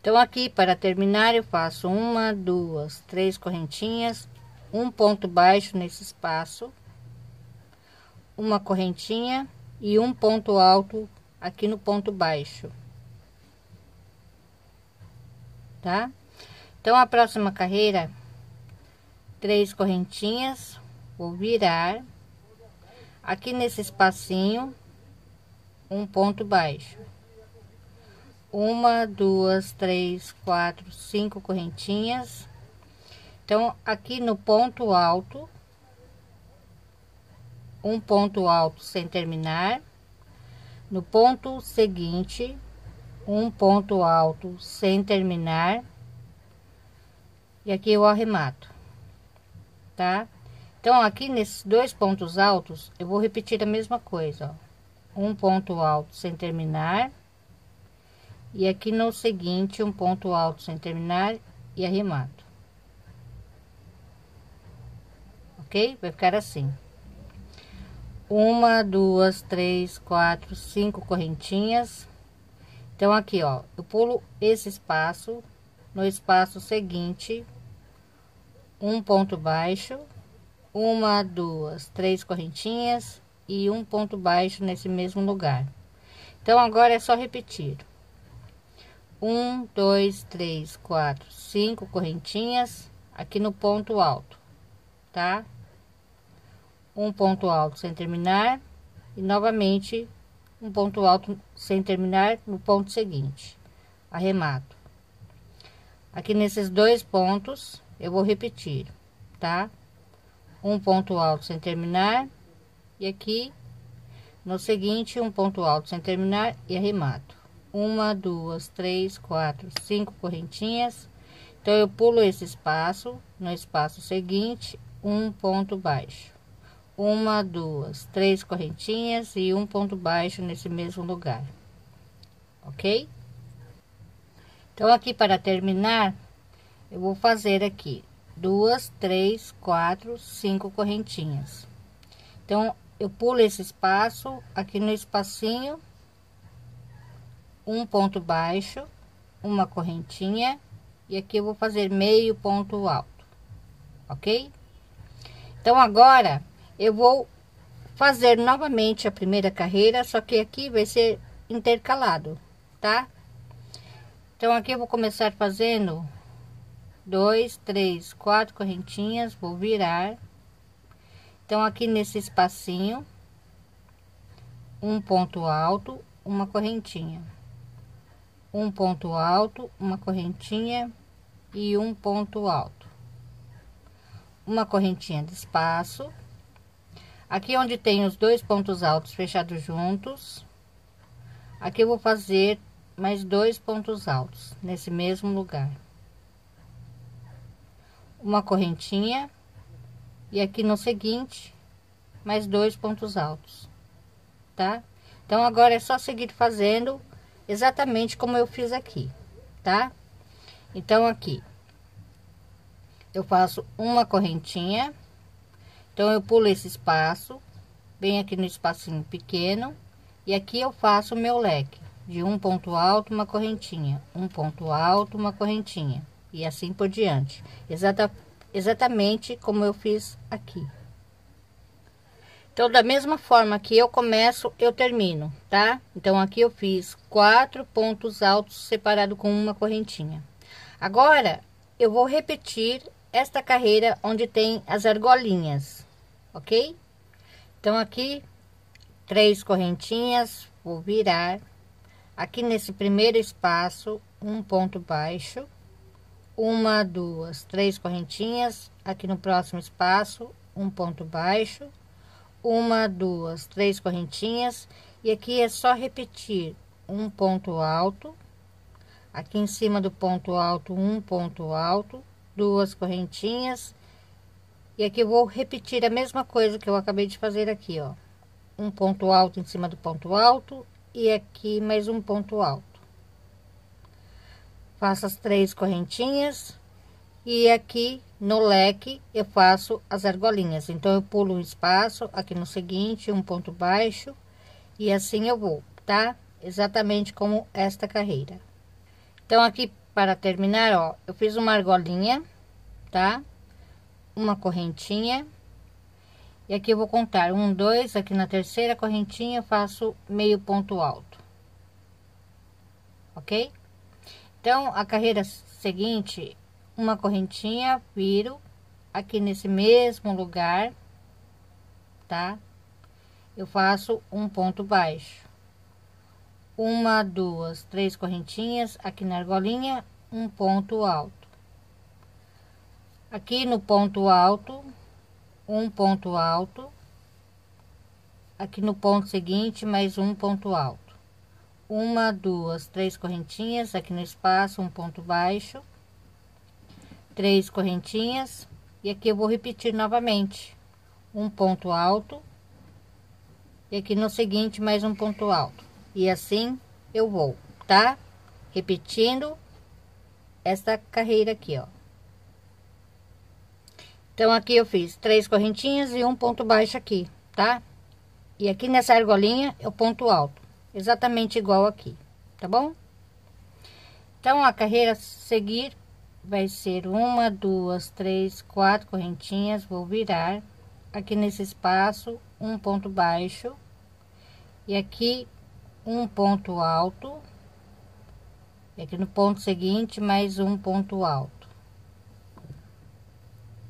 Então aqui, para terminar, eu faço uma, duas, três correntinhas, um ponto baixo nesse espaço, uma correntinha e um ponto alto aqui no ponto baixo, tá? Então a próxima carreira, três correntinhas, vou virar aqui nesse espacinho, um ponto baixo, uma, duas, três, quatro, cinco correntinhas. Então aqui no ponto alto, um ponto alto sem terminar, no ponto seguinte, um ponto alto sem terminar, e aqui eu arremato, tá? Então aqui nesses dois pontos altos eu vou repetir a mesma coisa, ó, um ponto alto sem terminar, e aqui no seguinte, um ponto alto sem terminar e arremato, ok? Vai ficar assim. Uma, duas, três, quatro, cinco correntinhas. Então aqui, ó, eu pulo esse espaço, no espaço seguinte, um ponto baixo, uma, duas, três correntinhas e um ponto baixo nesse mesmo lugar. Então agora é só repetir: um, dois, três, quatro, cinco correntinhas aqui no ponto alto, tá? Um ponto alto sem terminar e novamente um ponto alto sem terminar no ponto seguinte, arremato. Aqui nesses dois pontos eu vou repetir, tá? Um ponto alto sem terminar e aqui no seguinte, um ponto alto sem terminar e arremato. Uma, duas, três, quatro, cinco correntinhas. Então eu pulo esse espaço, no espaço seguinte, um ponto baixo, uma, duas, três correntinhas e um ponto baixo nesse mesmo lugar, ok? Então aqui, para terminar, eu vou fazer aqui duas, três, quatro, cinco correntinhas. Então eu pulo esse espaço, aqui no espacinho, um ponto baixo, uma correntinha, e aqui eu vou fazer meio ponto alto, ok? Então agora eu vou fazer novamente a primeira carreira, só que aqui vai ser intercalado, tá? Então aqui eu vou começar fazendo dois, três, quatro correntinhas, vou virar. Então aqui nesse espacinho, um ponto alto, uma correntinha, um ponto alto, uma correntinha e um ponto alto, uma correntinha de espaço. Aqui onde tem os dois pontos altos fechados juntos, aqui eu vou fazer mais dois pontos altos nesse mesmo lugar, uma correntinha, e aqui no seguinte, mais dois pontos altos, tá? Então agora é só seguir fazendo exatamente como eu fiz aqui, tá? Então aqui eu faço uma correntinha. Então eu pulo esse espaço, bem aqui no espacinho pequeno, e aqui eu faço o meu leque de um ponto alto, uma correntinha, um ponto alto, uma correntinha, e assim por diante, exatamente como eu fiz aqui. Então da mesma forma que eu começo, eu termino, tá? Então aqui eu fiz quatro pontos altos separado com uma correntinha. Agora eu vou repetir esta carreira onde tem as argolinhas, ok? Então aqui, três correntinhas, vou virar. Aqui nesse primeiro espaço, um ponto baixo, uma, duas, três correntinhas. Aqui no próximo espaço, um ponto baixo, uma, duas, três correntinhas. E aqui é só repetir um ponto alto, aqui em cima do ponto alto, um ponto alto, duas correntinhas, e aqui eu vou repetir a mesma coisa que eu acabei de fazer aqui, ó, um ponto alto em cima do ponto alto, e aqui mais um ponto alto. Faço as três correntinhas, e aqui no leque eu faço as argolinhas. Então eu pulo um espaço, aqui no seguinte, um ponto baixo, e assim eu vou, tá? Exatamente como esta carreira. Então aqui, Para terminar, ó, eu fiz uma argolinha, tá? Uma correntinha. E aqui eu vou contar 1, 2, aqui na terceira correntinha eu faço meio ponto alto. Ok? Então, a carreira seguinte, uma correntinha, viro aqui nesse mesmo lugar, tá? Eu faço um ponto baixo. 1, 2, 3 correntinhas, aqui na argolinha, um ponto alto. Aqui no ponto alto, um ponto alto. Aqui no ponto seguinte, mais um ponto alto. 1, 2, 3 correntinhas, aqui no espaço, um ponto baixo, 3 correntinhas, e aqui eu vou repetir novamente, um ponto alto, e aqui no seguinte, mais um ponto alto, e assim eu vou, tá? Repetindo esta carreira aqui, ó. Então, aqui eu fiz 3 correntinhas e um ponto baixo aqui, tá? E aqui nessa argolinha, eu ponto alto. Exatamente igual aqui, tá bom? Então, a carreira a seguir vai ser 1, 2, 3, 4 correntinhas, vou virar aqui nesse espaço, um ponto baixo, e aqui um ponto alto, e aqui no ponto seguinte, mais um ponto alto.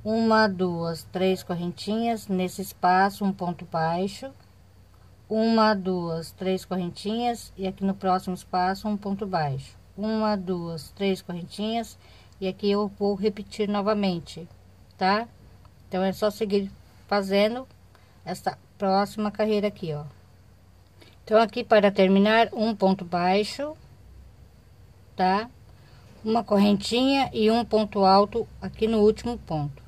1, 2, 3 correntinhas, nesse espaço, um ponto baixo. 1, 2, 3 correntinhas, e aqui no próximo espaço, um ponto baixo. 1, 2, 3 correntinhas, e aqui eu vou repetir novamente, tá? Então, é só seguir fazendo esta próxima carreira aqui, ó. Então, aqui para terminar, um ponto baixo, tá? Uma correntinha e um ponto alto aqui no último ponto,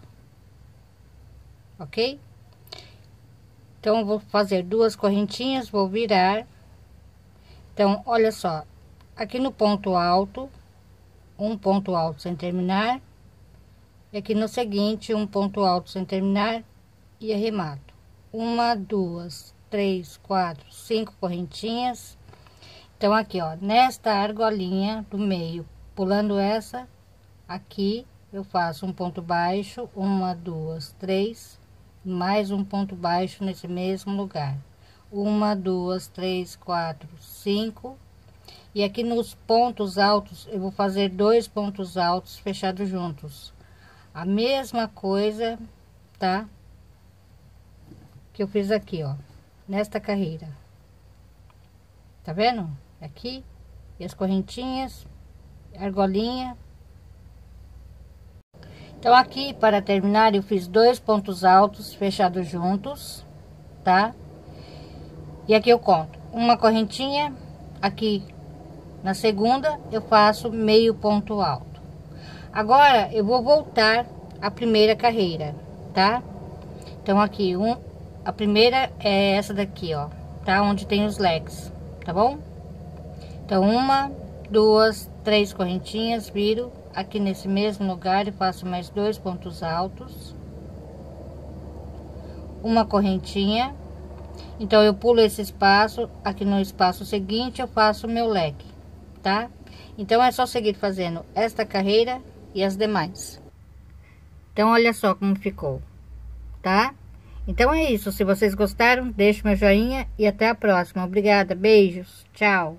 ok? Então, eu vou fazer 2 correntinhas, vou virar. Então, olha só, aqui no ponto alto, um ponto alto sem terminar. E aqui no seguinte, um ponto alto sem terminar e arremato. 1, 2, 3, 4, 5 correntinhas. Então, aqui, ó, nesta argolinha do meio, pulando essa, aqui eu faço um ponto baixo, 1, 2, 3... mais um ponto baixo nesse mesmo lugar. 1, 2, 3, 4, 5. E aqui nos pontos altos, eu vou fazer 2 pontos altos fechados juntos. A mesma coisa, tá? Que eu fiz aqui, ó. Nesta carreira. Tá vendo? Aqui. E as correntinhas. Argolinha. Então, aqui, para terminar, eu fiz 2 pontos altos fechados juntos, tá? E aqui eu conto uma correntinha, aqui na segunda eu faço meio ponto alto. Agora, eu vou voltar à primeira carreira, tá? Então, aqui, a primeira é essa daqui, ó, tá? Onde tem os legs, tá bom? Então, 1, 2, 3 correntinhas, viro. Aqui nesse mesmo lugar eu faço mais 2 pontos altos, uma correntinha. Então, eu pulo esse espaço, aqui no espaço seguinte eu faço meu leque, tá? Então, é só seguir fazendo esta carreira e as demais. Então, olha só como ficou, tá? Então, é isso. Se vocês gostaram, deixe meu joinha e até a próxima. Obrigada, beijos, tchau!